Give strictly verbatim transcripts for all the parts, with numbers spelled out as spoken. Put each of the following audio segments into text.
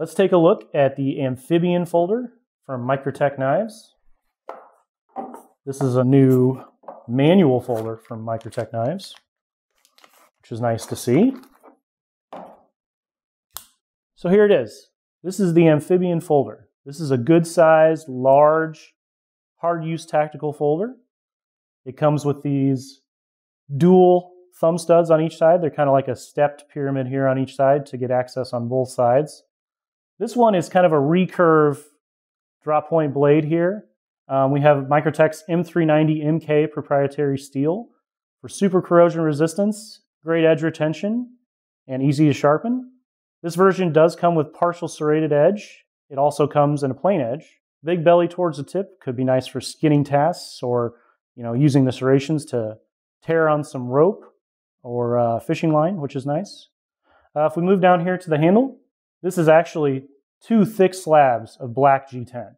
Let's take a look at the Amphibian folder from Microtech Knives. This is a new manual folder from Microtech Knives, which is nice to see. So here it is. This is the Amphibian folder. This is a good sized, large, hard use tactical folder. It comes with these dual thumb studs on each side. They're kind of like a stepped pyramid here on each side to get access on both sides. This one is kind of a recurve drop point blade here. Um, we have Microtech's M three ninety M K proprietary steel for super corrosion resistance, great edge retention, and easy to sharpen. This version does come with partial serrated edge. It also comes in a plain edge. Big belly towards the tip could be nice for skinning tasks or, you know, using the serrations to tear on some rope or uh, fishing line, which is nice. Uh, if we move down here to the handle, this is actually two thick slabs of black G ten.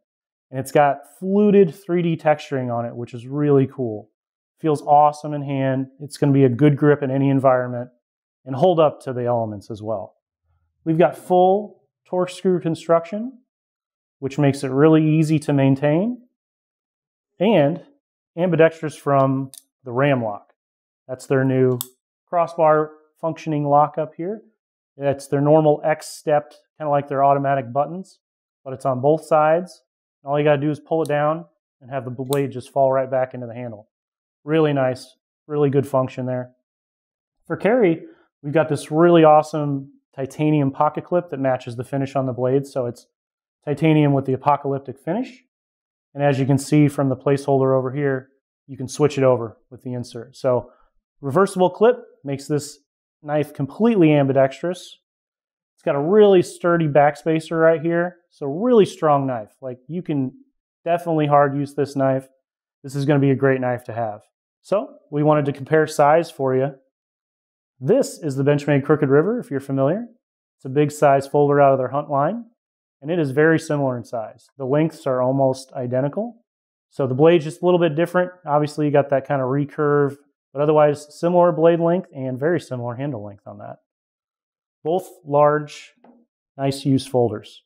And it's got fluted three D texturing on it, which is really cool. Feels awesome in hand. It's going to be a good grip in any environment and hold up to the elements as well. We've got full Torx screw construction, which makes it really easy to maintain. And ambidextrous from the RAM lock. That's their new crossbar functioning lock up here. It's their normal X-stepped, kind of like their automatic buttons, but it's on both sides. All you got to do is pull it down and have the blade just fall right back into the handle. Really nice, really good function there. For carry, we've got this really awesome titanium pocket clip that matches the finish on the blade, so it's titanium with the apocalyptic finish. And as you can see from the placeholder over here, you can switch it over with the insert. So reversible clip makes this knife completely ambidextrous. It's got a really sturdy backspacer right here. So really strong knife. Like, you can definitely hard use this knife. This is going to be a great knife to have. So we wanted to compare size for you. This is the Benchmade Crooked River, if you're familiar. It's a big size folder out of their Hunt line. And it is very similar in size. The lengths are almost identical. So the blade's just a little bit different. Obviously, you got that kind of recurve, but otherwise similar blade length and very similar handle length on that. Both large, nice use folders.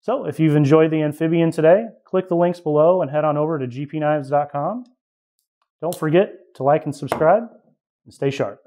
So if you've enjoyed the Amphibian today, click the links below and head on over to g p knives dot com. Don't forget to like and subscribe, and stay sharp.